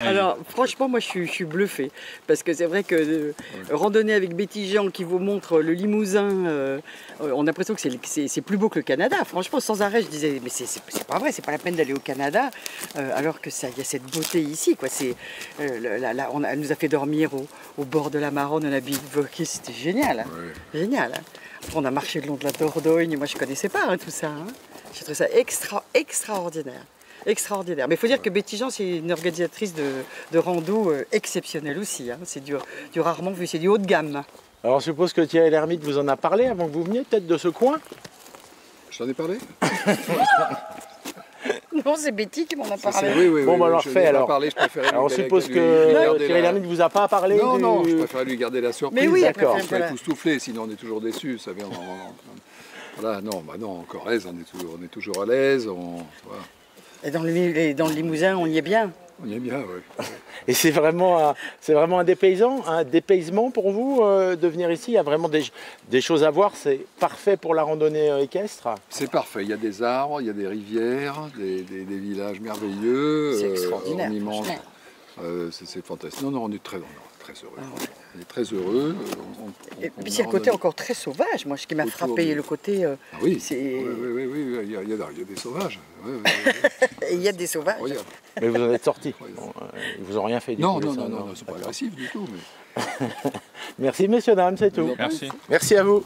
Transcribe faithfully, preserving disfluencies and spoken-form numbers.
Alors franchement moi je suis, je suis bluffée parce que c'est vrai que euh, ouais. randonner avec Betty Jean qui vous montre le Limousin, euh, on a l'impression que c'est plus beau que le Canada. Franchement sans arrêt je disais mais c'est pas vrai, c'est pas la peine d'aller au Canada euh, alors que ça, y a cette beauté ici quoi. C'est euh, là, là, on a, elle nous a fait dormir au, au bord de la Maronne, on a bivouaqué, c'était génial, ouais. génial. Hein. On a marché le long de la Dordogne, moi je connaissais pas hein, tout ça. Hein. J'ai trouvé ça extra extraordinaire. Extraordinaire. Mais il faut dire que Betty Jean, c'est une organisatrice de, de rando euh, exceptionnelle aussi. Hein. C'est du, du rarement vu, c'est du haut de gamme. Alors, je suppose que Thierry Lhermitte vous en a parlé avant que vous veniez, peut-être de ce coin. Je t'en ai parlé. Non, c'est Betty qui m'en a parlé. Oui, oui, bon, oui, bah, alors, je fait, alors. Parlé, je préférais alors, on suppose que euh, Thierry Lhermitte ne vous a pas parlé. Non, du... non, je préfère lui garder la surprise. Mais oui, d'accord. Je vais époustoufler, sinon on est toujours déçus. Vous savez, on... voilà, non, bah non, en Corrèze, on est toujours, on est toujours à l'aise. On... Voilà. Et dans le, dans le Limousin, on y est bien. On y est bien, oui. Et c'est vraiment, vraiment un dépaysant, un dépaysement pour vous euh, de venir ici. Il y a vraiment des, des choses à voir. C'est parfait pour la randonnée euh, équestre. C'est parfait. Il y a des arbres, il y a des rivières, des, des, des villages merveilleux. C'est extraordinaire. Euh, c'est euh, fantastique. Non, non, on est très, non, très heureux. Ah ouais. On est très heureux. On, on, Et puis c'est le côté encore très sauvage. Moi, ce qui m'a frappé, le côté. Euh, ah oui. Oui, oui, oui, oui. Il y a, il y a des sauvages. Oui, oui, oui. Il y a des sauvages. Regarde. Mais vous en êtes sortis. Bon, euh, ils vous ont rien fait du non, coup. Non, ça, non, non, non, c'est pas agressif du tout. Mais... Merci, messieurs, dames, c'est tout. Merci. Merci à vous.